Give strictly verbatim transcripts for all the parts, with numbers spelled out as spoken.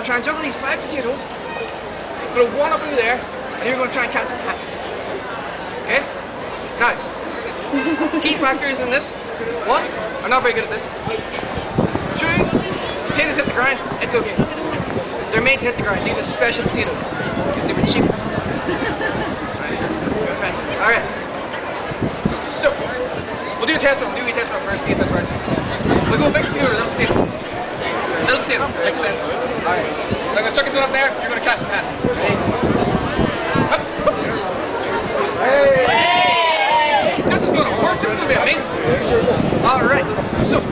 gonna try and juggle these fried potatoes, throw one up into there, and you're gonna try and catch the cat. Okay? Now, key factors in this. One, I'm not very good at this. Two, potatoes hit the ground, it's okay. They're made to hit the ground. These are special potatoes, because they were cheap. Alright. So, we'll do a test run. We'll do a test run first, see if this works. We'll go big potato or little potato. Little potato. Makes sense. Alright. So I'm going to chuck this one up there. You're going to catch the hat. Ready? Up. Hey. This is going to work. This is going to be amazing. Alright. So,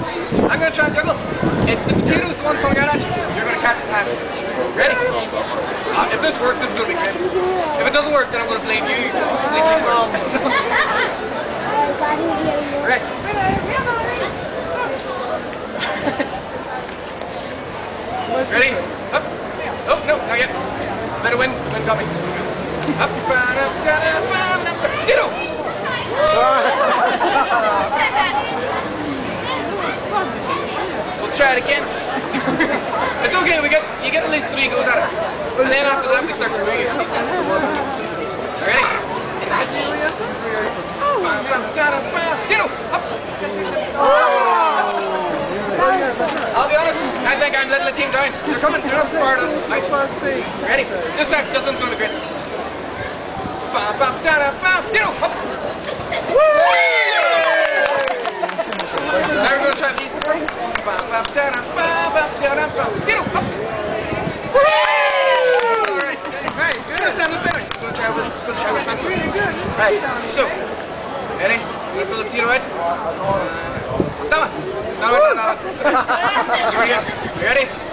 I'm going to try and juggle. It's the potatoes, the one coming out at you. You're going to catch the hat. Ready? Uh, if this works, this is going to be great. If it doesn't work, then I'm going to blame you completely for it. So. Right. Ready? Up. Oh, no, not yet. Better win. Win got me. Up. Potato! We'll try it again. It's okay, we get, you get at least three goes at it. And then after that, we start to move. Ready? Potato! Up. I'll be honest, I think I'm letting the team down. They're coming, they're not fired up. Ready? This time, this one's going to be great. Potato! Up. Now we're going to try these three. Potato! Up. Alright. Hey, good. This time, this time. I'm going to try with, going to try with this one. Right, so. Ready? You want to fill the potato out? Uh, that one. No, no, no, no. Here we go. You ready?